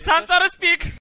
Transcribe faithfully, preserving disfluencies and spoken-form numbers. Xantares Peek.